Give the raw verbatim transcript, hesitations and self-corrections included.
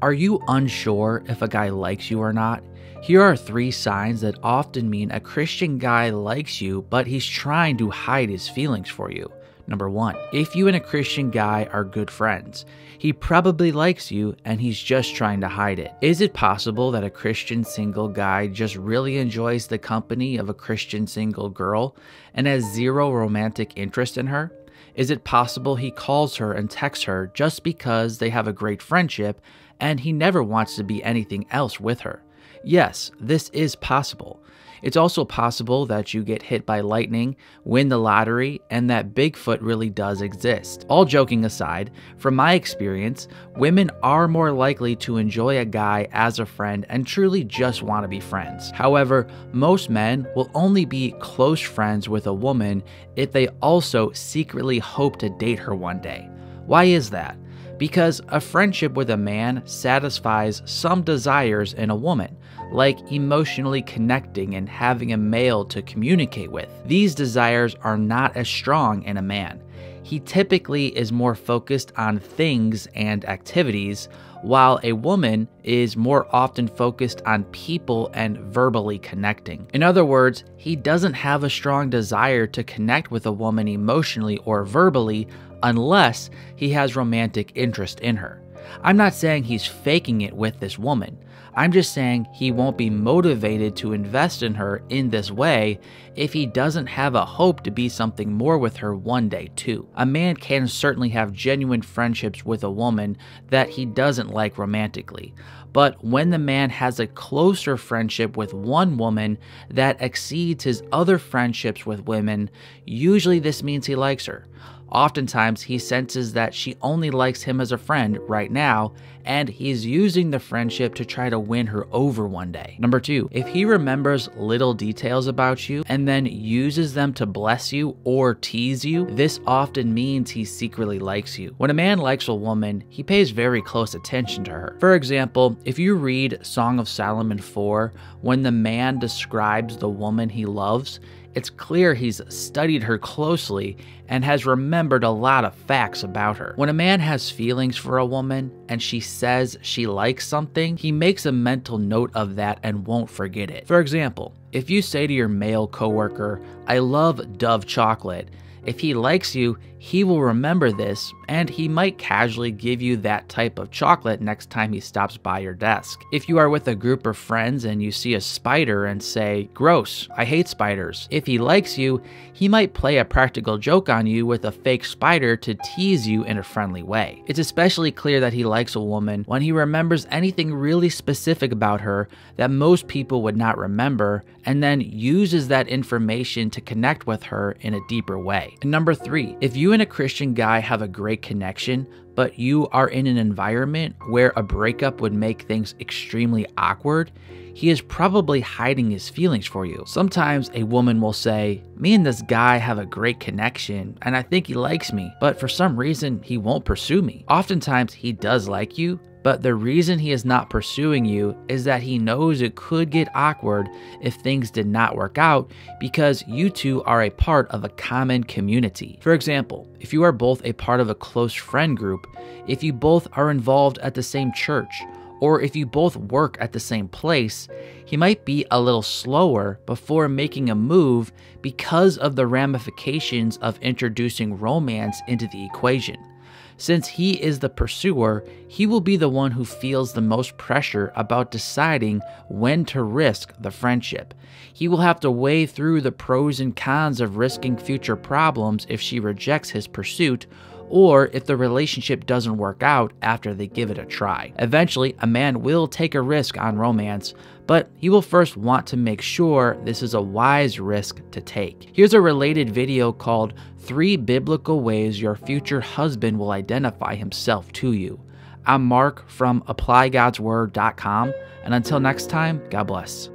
Are you unsure if a guy likes you or not? Here are three signs that often mean a Christian guy likes you, but he's trying to hide his feelings for you. Number one, if you and a Christian guy are good friends, he probably likes you and he's just trying to hide it. Is it possible that a Christian single guy just really enjoys the company of a Christian single girl and has zero romantic interest in her? Is it possible he calls her and texts her just because they have a great friendship and he never wants to be anything else with her? Yes, this is possible. It's also possible that you get hit by lightning, win the lottery, and that Bigfoot really does exist. All joking aside, from my experience, women are more likely to enjoy a guy as a friend and truly just want to be friends. However, most men will only be close friends with a woman if they also secretly hope to date her one day. Why is that? Because a friendship with a man satisfies some desires in a woman, like emotionally connecting and having a male to communicate with. These desires are not as strong in a man. He typically is more focused on things and activities, while a woman is more often focused on people and verbally connecting. In other words, he doesn't have a strong desire to connect with a woman emotionally or verbally unless he has romantic interest in her. I'm not saying he's faking it with this woman. I'm just saying he won't be motivated to invest in her in this way if he doesn't have a hope to be something more with her one day too. A man can certainly have genuine friendships with a woman that he doesn't like romantically, but when the man has a closer friendship with one woman that exceeds his other friendships with women, usually this means he likes her. Oftentimes, he senses that she only likes him as a friend right now, and he's using the friendship to try to win her over one day. Number two, if he remembers little details about you and then uses them to bless you or tease you, this often means he secretly likes you. When a man likes a woman, he pays very close attention to her. For example, if you read Song of Solomon four, when the man describes the woman he loves, it's clear he's studied her closely and has remembered a lot of facts about her. When a man has feelings for a woman and she says she likes something, he makes a mental note of that and won't forget it. For example, if you say to your male coworker, "I love Dove chocolate," if he likes you, he will remember this, and he might casually give you that type of chocolate next time he stops by your desk. If you are with a group of friends and you see a spider and say, "Gross, I hate spiders," if he likes you, he might play a practical joke on you with a fake spider to tease you in a friendly way. It's especially clear that he likes a woman when he remembers anything really specific about her that most people would not remember, and then uses that information to connect with her in a deeper way. And number three, if you and a Christian guy have a great connection, but you are in an environment where a breakup would make things extremely awkward, he is probably hiding his feelings for you. Sometimes a woman will say, "Me and this guy have a great connection, and I think he likes me, but for some reason, he won't pursue me." Oftentimes, he does like you, but the reason he is not pursuing you is that he knows it could get awkward if things did not work out because you two are a part of a common community. For example, if you are both a part of a close friend group, if you both are involved at the same church, or if you both work at the same place, he might be a little slower before making a move because of the ramifications of introducing romance into the equation. Since he is the pursuer, he will be the one who feels the most pressure about deciding when to risk the friendship. He will have to weigh through the pros and cons of risking future problems if she rejects his pursuit, or if the relationship doesn't work out after they give it a try. Eventually, a man will take a risk on romance, but he will first want to make sure this is a wise risk to take. Here's a related video called Three Biblical Ways Your Future Husband Will Identify Himself to You. I'm Mark from Apply God's Word dot com, and until next time, God bless.